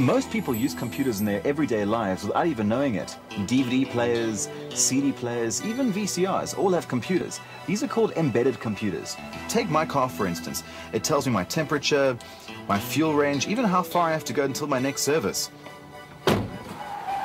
Most people use computers in their everyday lives without even knowing it. DVD players, CD players, even VCRs all have computers. These are called embedded computers. Take my car, for instance. It tells me my temperature, my fuel range, even how far I have to go until my next service.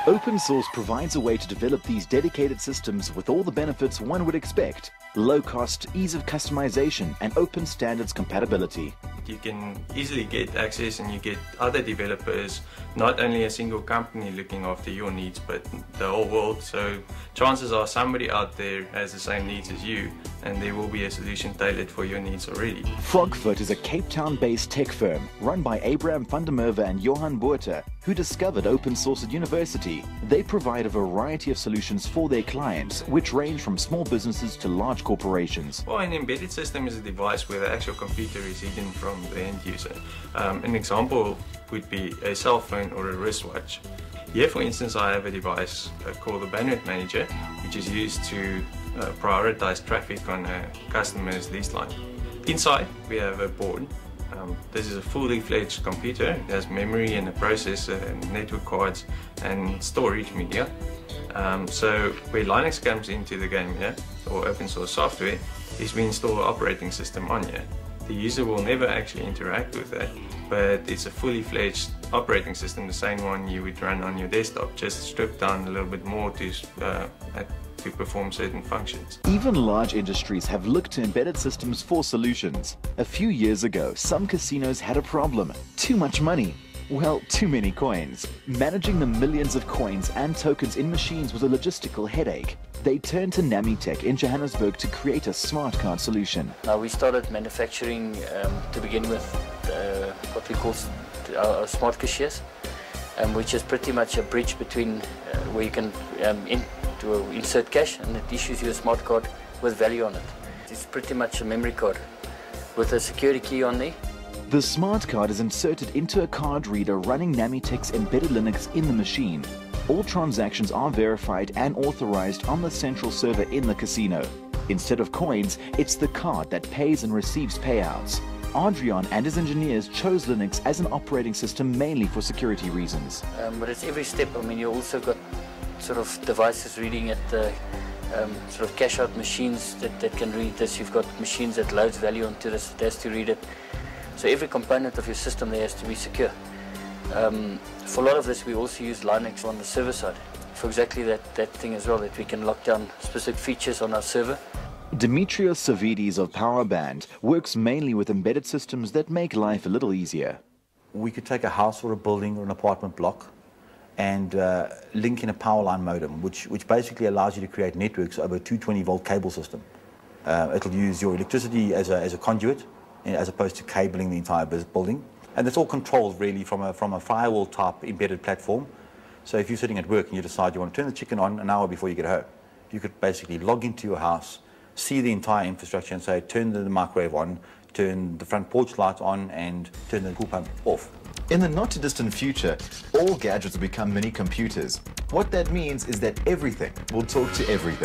Open source provides a way to develop these dedicated systems with all the benefits one would expect. Low cost, ease of customization, and open standards compatibility. You can easily get access and you get other developers, not only a single company looking after your needs, but the whole world. So chances are somebody out there has the same needs as you, and there will be a solution tailored for your needs already. Frogfoot is a Cape Town-based tech firm run by Abraham van der Merwe and Johan Boerter, who discovered open source at university. They provide a variety of solutions for their clients, which range from small businesses to large corporations. Well, an embedded system is a device where the actual computer is hidden from the end user. An example would be a cell phone or a wristwatch. Here, for instance, I have a device called the Bandwidth Manager, which is used to prioritize traffic on a customer's lease line. Inside, we have a board. This is a fully fledged computer. It has memory and a processor and network cards and storage media. So where Linux comes into the game here, or open source software, is we install an operating system on here. The user will never actually interact with that, but it's a fully fledged operating system, the same one you would run on your desktop, just stripped down a little bit more to perform certain functions. Even large industries have looked to embedded systems for solutions. A few years ago, some casinos had a problem. Too much money. Well, too many coins. Managing the millions of coins and tokens in machines was a logistical headache. They turned to Namitech in Johannesburg to create a smart card solution. Now we started manufacturing to begin with what we call our smart cashiers, which is pretty much a bridge between where you can insert cash and it issues you a smart card with value on it. It's pretty much a memory card with a security key on there. The smart card is inserted into a card reader running Namitech's embedded Linux in the machine. All transactions are verified and authorized on the central server in the casino. Instead of coins, it's the card that pays and receives payouts. Adrian and his engineers chose Linux as an operating system mainly for security reasons. But it's every step. I mean, you also got sort of devices reading at the sort of cash out machines that can read this. You've got machines that loads value onto this that has to read it. So every component of your system there has to be secure. For a lot of this we also use Linux on the server side for exactly that thing as well, that we can lock down specific features on our server. Demetrios Savvides of Powerband works mainly with embedded systems that make life a little easier. We could take a house or a building or an apartment block and link in a power line modem, which basically allows you to create networks over a 220 volt cable system. It'll use your electricity as a conduit, as opposed to cabling the entire building. And that's all controlled really from a firewall type embedded platform. So if you're sitting at work and you decide you want to turn the chicken on an hour before you get home, you could basically log into your house, see the entire infrastructure and say, turn the microwave on, turn the front porch light on, and turn the pool pump off. In the not too distant future, all gadgets will become mini computers. What that means is that everything will talk to everything.